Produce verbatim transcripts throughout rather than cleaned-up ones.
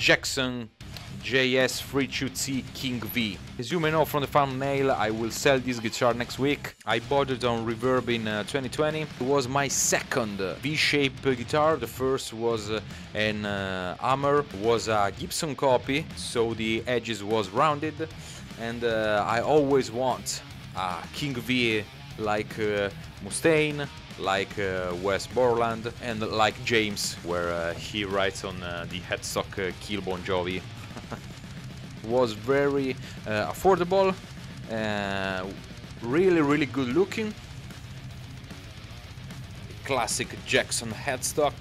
Jackson J S thirty-two T King V. As you may know from the thumbnail, I will sell this guitar next week. I bought it on Reverb in uh, twenty twenty. It was my second uh, V-shaped guitar. The first was uh, an uh, Hammer, was a Gibson copy, so the edges was rounded, and uh, I always want a King V like uh, Mustaine, like uh, Wes Borland, and like James, where uh, he writes on uh, the headstock uh, Kill Bon Jovi. Was very uh, affordable, uh, really really good looking, classic Jackson headstock,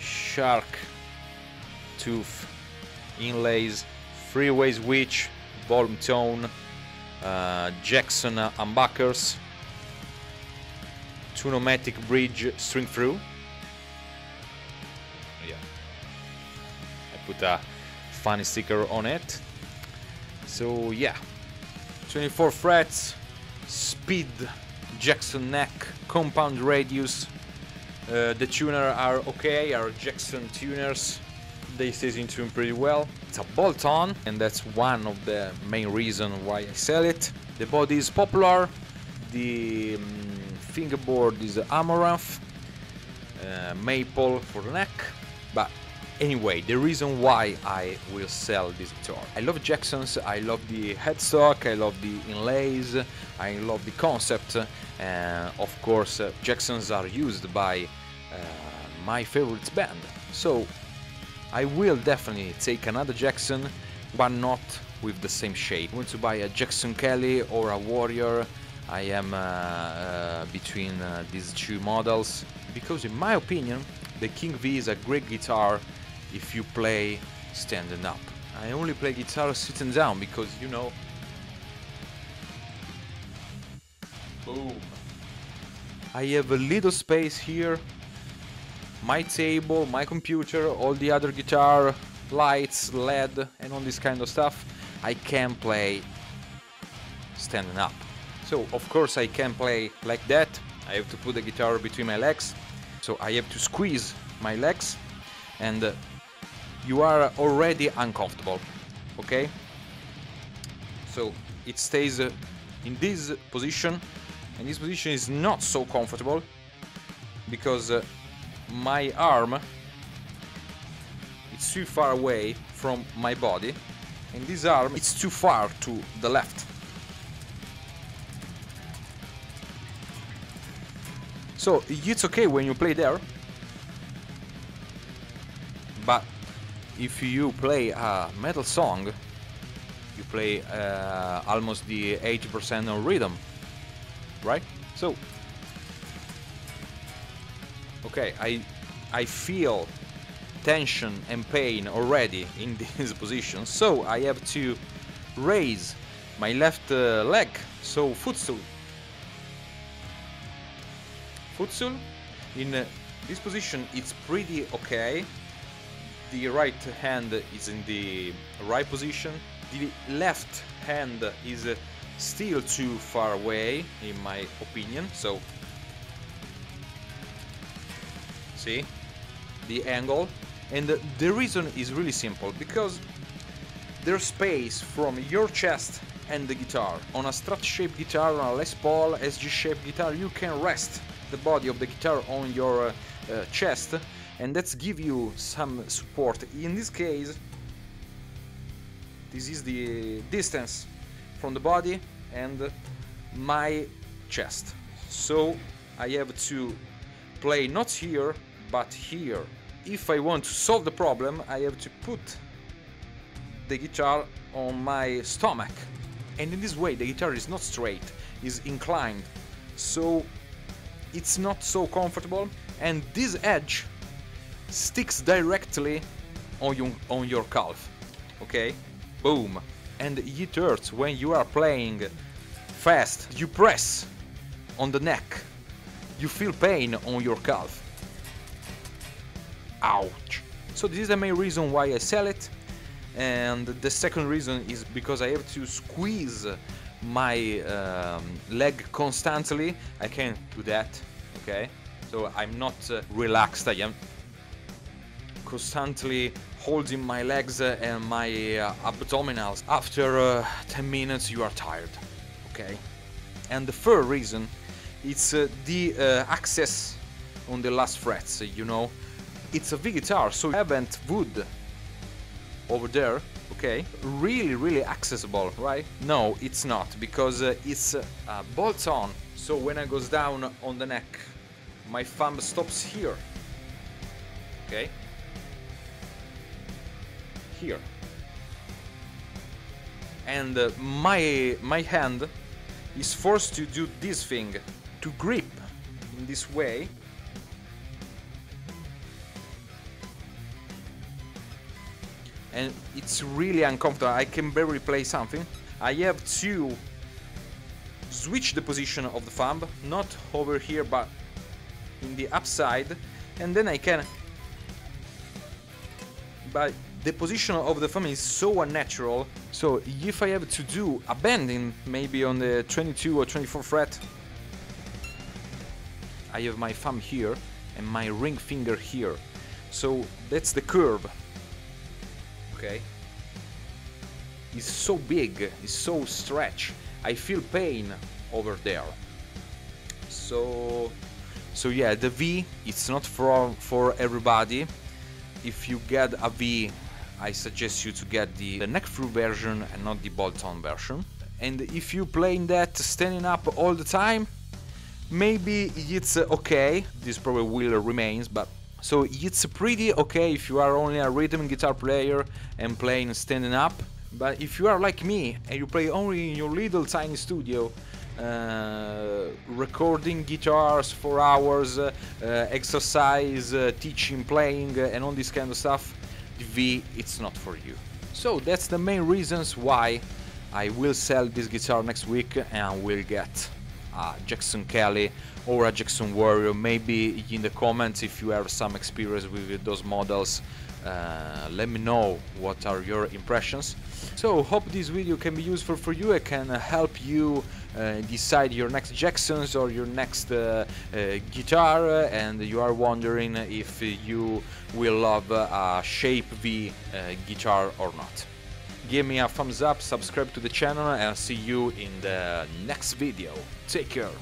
shark tooth inlays, three-way switch, volume tone, uh, Jackson humbuckers, tunomatic bridge string through. Yeah, I put a funny sticker on it. So yeah, twenty-four frets, speed Jackson neck, compound radius. Uh, the tuners are okay, are Jackson tuners, they stays in tune pretty well. It's a bolt-on, and that's one of the main reasons why I sell it. The body is popular, the um, fingerboard is amaranth, uh, maple for the neck, but anyway, the reason why I will sell this guitar. I love Jackson's, I love the headstock, I love the inlays, I love the concept. Uh, of course, uh, Jackson's are used by uh, my favorite band. So, I will definitely take another Jackson, but not with the same shape. I want to buy a Jackson Kelly or a Warrior. I am uh, uh, between uh, these two models, because in my opinion, the King V is a great guitar if you play standing up. I only play guitar sitting down because, you know, boom, I have a little space here, my table, my computer, all the other guitar, lights, L E D and all this kind of stuff. I can play standing up, so of course I can play like that. I have to put the guitar between my legs, so I have to squeeze my legs, and uh, you are already uncomfortable, okay? So it stays uh, in this position, and this position is not so comfortable because uh, my arm is too far away from my body, and this arm is too far to the left. So it's okay when you play there, but if you play a metal song, you play uh, almost the eighty percent on rhythm, right? So, okay, I, I feel tension and pain already in this position, so I have to raise my left uh, leg, so footstool. Footstool. In uh, this position it's pretty okay. The right hand is in the right position, the left hand is uh, still too far away in my opinion, so see the angle. And uh, the reason is really simple, because there's space from your chest and the guitar. On a Strat shaped guitar, on a Les Paul, S G shaped guitar, you can rest the body of the guitar on your uh, uh, chest, and that's give you some support. In this case, this is the distance from the body and my chest, so I have to play not here but here. If I want to solve the problem, I have to put the guitar on my stomach, and in this way the guitar is not straight, is inclined, so it's not so comfortable, and this edge sticks directly on your, on your calf, okay? Boom! And it hurts when you are playing fast, you press on the neck, you feel pain on your calf. Ouch! So this is the main reason why I sell it, and the second reason is because I have to squeeze my um, leg constantly. I can't do that, okay? So I'm not uh, relaxed, I am constantly holding my legs and my uh, abdominals. After uh, ten minutes you are tired, okay? And the third reason, it's uh, the uh, access on the last frets, you know? It's a V guitar, so you haven't wood over there, okay? Really, really accessible, right? No, it's not, because uh, it's uh, bolt-on, so when I goes down on the neck, my thumb stops here, okay? Here. And uh, my, my hand is forced to do this thing, to grip in this way, and it's really uncomfortable. I can barely play something. I have to switch the position of the thumb, not over here but in the upside, and then I can, but the position of the thumb is so unnatural. So if I have to do a bending maybe on the twenty-two or twenty-four fret, I have my thumb here and my ring finger here, so that's the curve. Okay. It's so big, it's so stretched. I feel pain over there. So, so yeah, the V, it's not for for everybody. If you get a V, I suggest you to get the, the neck-through version and not the bolt-on version. And if you playing that standing up all the time, maybe it's okay. This probably will remain, but. So it's pretty okay if you are only a rhythm guitar player and playing standing up, but if you are like me and you play only in your little tiny studio, uh, recording guitars for hours, uh, exercise, uh, teaching, playing, uh, and all this kind of stuff, the V, it's not for you. So that's the main reasons why I will sell this guitar next week and I will get a Jackson Kelly or a Jackson Warrior. Maybe in the comments, if you have some experience with those models, uh, let me know what are your impressions. So hope this video can be useful for you. It can help you uh, decide your next Jacksons or your next uh, uh, guitar, and you are wondering if you will love a Shape V uh, guitar or not. Give me a thumbs up, subscribe to the channel, and I'll see you in the next video. Take care!